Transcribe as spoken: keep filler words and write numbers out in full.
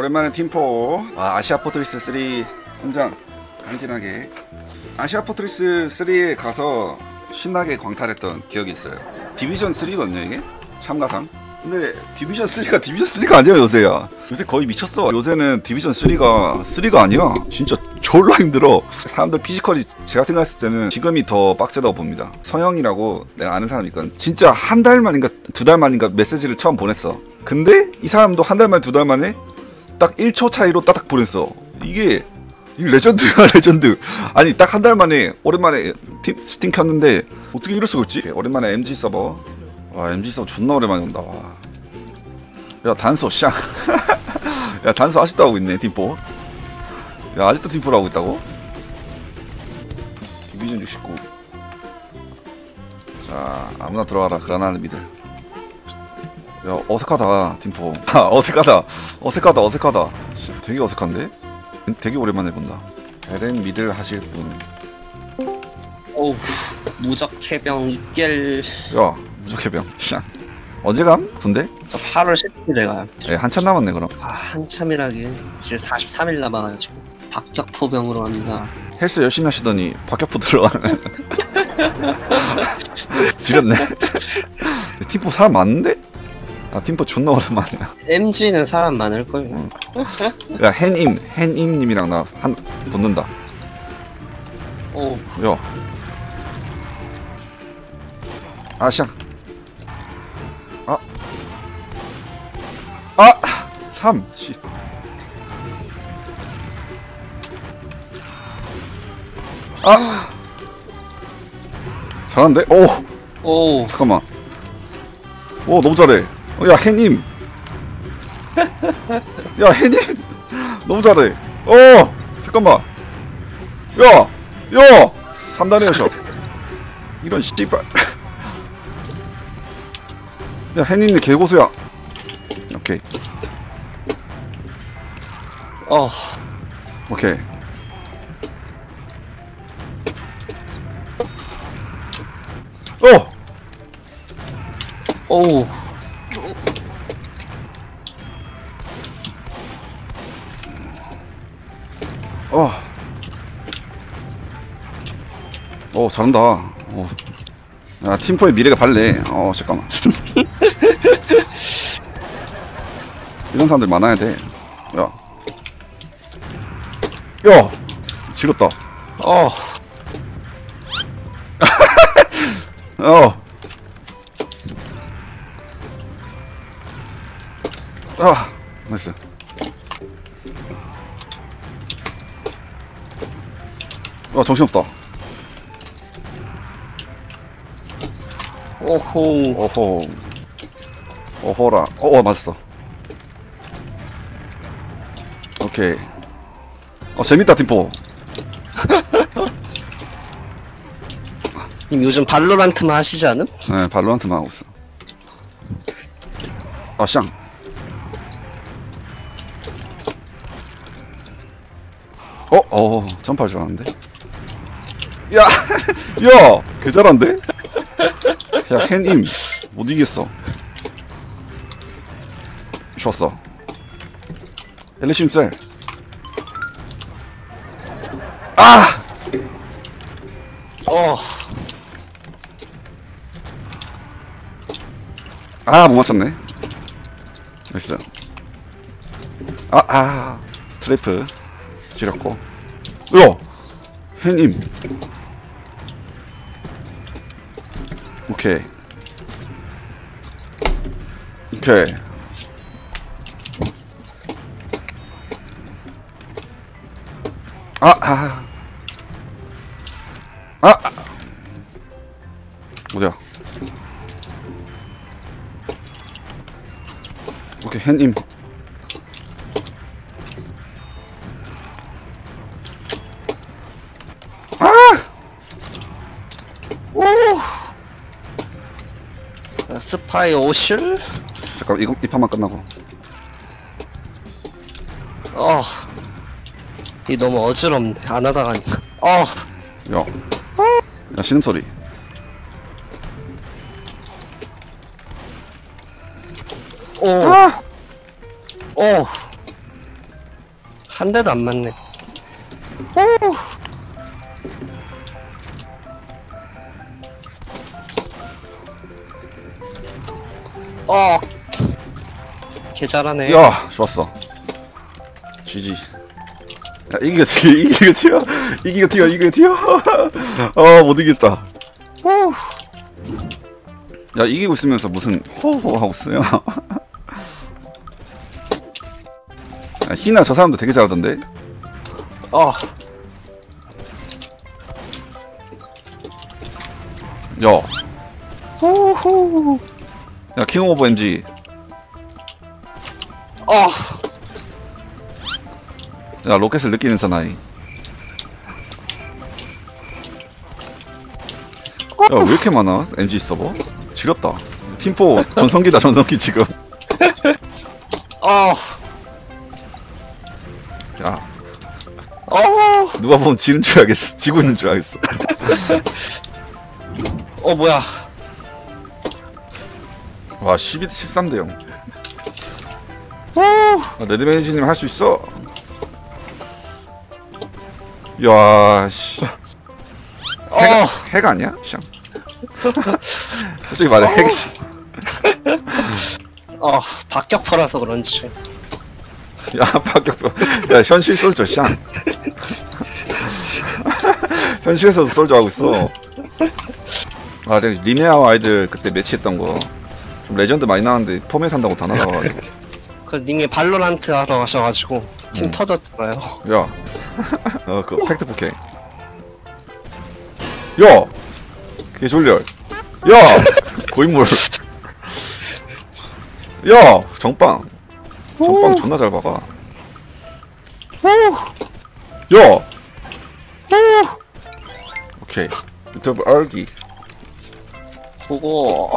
오랜만에 팀포 아, 아시아 포트리스 쓰리 현장 간지나게 아시아 포트리스 쓰리에 가서 신나게 광탈했던 기억이 있어요. 디비전 쓰리거든요 이게 참가상. 근데 디비전 쓰리가 디비전 쓰리가 아니야 요새야. 요새 거의 미쳤어. 요새는 디비전 쓰리가 쓰리가 아니야. 진짜 졸라 힘들어. 사람들 피지컬이 제가 생각했을 때는 지금이 더 빡세다고 봅니다. 서영이라고 내가 아는 사람이 있거든. 진짜 한 달 만인가 두 달 만인가 메시지를 처음 보냈어. 근데 이 사람도 한 달 만에 두 달 만에 딱 일 초 차이로 따닥 보냈어. 이게 이 레전드야 레전드. 아니 딱 한 달 만에 오랜만에 팀 스팀 켰는데 어떻게 이럴 수가 있지? 오랜만에 엠지 서버. 와 엠지 서버 존나 오랜만에 온다. 와. 야 단소 샹. 야 단소 아직도 하고 있네 팀포. 야 아직도 팀포를 하고 있다고? 디비전 육십구. 자 아무나 들어가라 그라나는 미들. 야 어색하다 팀포. 아 어색하다 어색하다 어색하다. 되게 어색한데? 되게 오랜만에 본다. 베렌 미들 하실 분. 어우 무적 해병 육 개월. 야 무적 해병 샹. 언제 감? 군대? 저 팔월 십칠일에 가요. 네, 한참 남았네 그럼. 아 한참이라긴 이제 사십삼일 남아가지고 박격포병으로 갑니다. 헬스 열심히 하시더니 박격포 들어가네. 지렸네. 팀포 사람 많은데? 아 팀포 존나 오랜만이야. 엠지는 사람 많을걸. 응. 야 핸임 핸임님이랑 나 한 돋는다. 오. 야. 아샹. 아. 아. 삼. 씨. 아. 잘한데? 오. 오. 잠깐만. 오 너무 잘해. 야 핸임 야 핸임 너무 잘해. 어 잠깐만 야야 야! 삼 단의 여셔 이런 씨발. 야 핸임이 개고수야. 오케이 어 오케이 어오 어. 어, 잘한다. 어. 야, 팀포의 미래가 밝네. 어, 잠깐만. 이런 사람들 많아야 돼. 야. 야! 지렸다. 어. 어. 아, 나이스. 아 정신없다. 오호 오호 오호라. 어 맞았어. 오케이. 어 재밌다 팀포. 님 요즘 발로란트만 하시지 않음? 네 발로란트만 하고 있어. 아 샹. 어? 어 점프할 줄 알았는데? 야! 야! 개 잘한데? 야, 핸임. 못 이겼어. 좋았어. 엘리심 셀. 아! 어. 아, 못 맞췄네. 나이스. 아, 아. 스트레이프. 지렸고. 야! 핸임. 오케이. 오케이. 아, 아. 아. 어디야? 오케이, 핸임. 스파이 오실? 잠깐 이거 이 판만 끝나고. 어. 이 너무 어지럽네. 안 하다가니까. 어. 야. 어. 야 신음 소리. 오. 아! 오. 한 대도 안 맞네. 오우. 어. 개 잘하네. 야, 좋았어. 지지. 야, 이기가 튀어, 이기가 튀어, 이기가 튀어, 이기가 튀어. 아, 못 이겼다. 오우. 야, 이기고 있으면서 무슨 호호 하고 있어요. 야, 희나 저 사람도 되게 잘하던데. 어. 야. 호호. 야, 킹 오브 엠지. 어. 야, 로켓을 느끼는 사나이. 야, 왜 이렇게 많아? 엠지 서버? 지렸다. 팀포 전성기다, 전성기 지금. 어. 야. 어. 누가 보면 지는 줄 알겠어. 지고 있는 줄 알겠어. 어, 뭐야. 와, 십이 대 십삼 대 영. 오! 레드베이지님 할 수 있어. 야, 씨. 해가, 어. 해가 아니야? 샹. 솔직히 말해, 어. 핵이. 어, 박격포라서 그런지. 야, 박격포. 야, 현실 솔져, 샹. 현실에서도 솔져 하고 있어. 아, 리네아와 아이들 그때 매치했던 거. 레전드 많이 나왔는데 폼에 산다고 다 나가가지고 그 님이 발로란트 하러 가셔가지고 팀 음. 터졌잖아요. 야, 어 그 팩트 포켓. 야, 그게 졸렬. 야, 고인물. 야, 정빵. 정빵 존나 잘 박아. 야. 오케이. 유튜브 알기. 보고.